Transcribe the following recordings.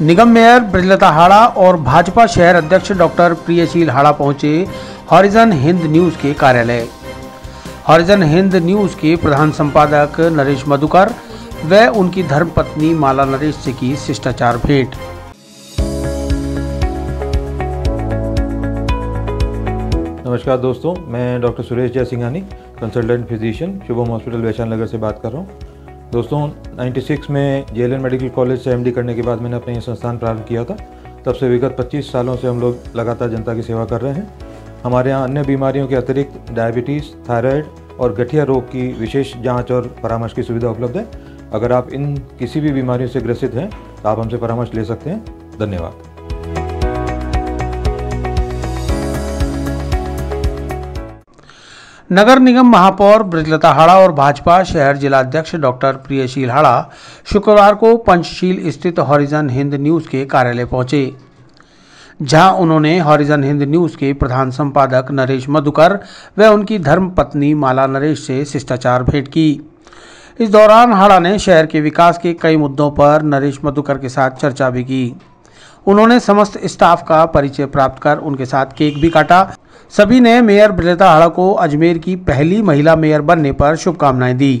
निगम mayor बृजलता हाड़ा और भाजपा शहर अध्यक्ष डॉक्टर प्रियशील हाड़ा पहुंचे होरिजन हिंद न्यूज़ के कार्यालय। होरिजन हिंद न्यूज़ के प्रधान संपादक नरेश मधुकर व उनकी धर्मपत्नी माला नरेश से की शिष्टाचार भेंट। नमस्कार दोस्तों, मैं doctor Suresh Jai Singhani, consultant physician, Shubham hospital वैशाल Nagar से बात कर रहा हूँ। दोस्तों 96 में J L N medical college से एमडी करने के बाद मैंने अपने ये संस्थान प्रारंभ किया था। तब से विगत 25 सालों से हम लोग लगातार जनता की सेवा कर रहे हैं। हमारे यहाँ अन्य बीमारियों के अतिरिक्त डायबिटीज़, थायराइड और गठिया रोग की विशेष जांच और परामर्श की सुविधा उपलब्ध है। अगर आप इन किसी भी बीमारियों से ग्रसित हैं तो आप हमसे परामर्श ले सकते हैं। धन्यवाद। नगर निगम महापौर बृजलता हाड़ा और भाजपा शहर जिलाध्यक्ष डॉक्टर प्रियशील हाड़ा शुक्रवार को पंचशील स्थित होरिजन हिंद न्यूज़ के कार्यालय पहुंचे, जहां उन्होंने होरिजन हिंद न्यूज़ के प्रधान संपादक नरेश मधुकर व उनकी धर्मपत्नी माला नरेश से शिष्टाचार भेंट की। इस दौरान हाड़ा ने शहर के विकास के कई मुद्दों पर नरेश मधुकर के साथ चर्चा भी की। उन्होंने समस्त स्टाफ का परिचय प्राप्त कर उनके साथ केक भी काटा। सभी ने मेयर बृजलता हाड़ा को अजमेर की पहली महिला मेयर बनने पर शुभकामनाएं दी।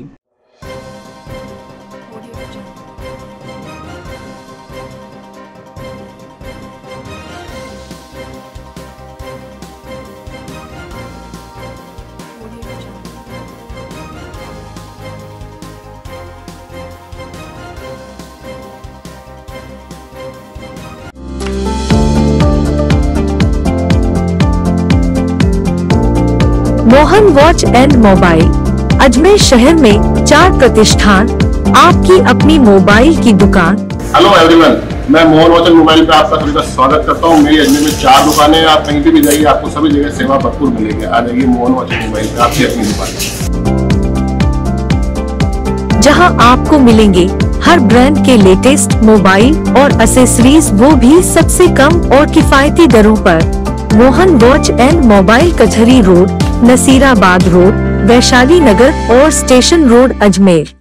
Mohan watch and mobile Ajmer शहर में 4 प्रतिष्ठान, आपकी अपनी मोबाइल की दुकान। हेलो एवरीवन, मैं मोहन वॉच एंड मोबाइल पे आप सभी का स्वागत करता हूँ। मेरी अजमेर में 4 दुकानें, आप कहीं भी जाइए आपको सभी जगह सेवा भरपूर मिलेगी। आ जाइए मोहन वॉच एंड मोबाइल पे, आपकी अपनी दुकान, जहाँ आपको मिलेंगे हर ब्रांड के लेटेस्ट मोबाइल और एक्सेसरीज, वो भी सबसे कम और किफायती दरों पर। Mohan watch and mobile Kachahri road, Nasirabad road, Vaishali Nagar और स्टेशन रोड, अजमेर।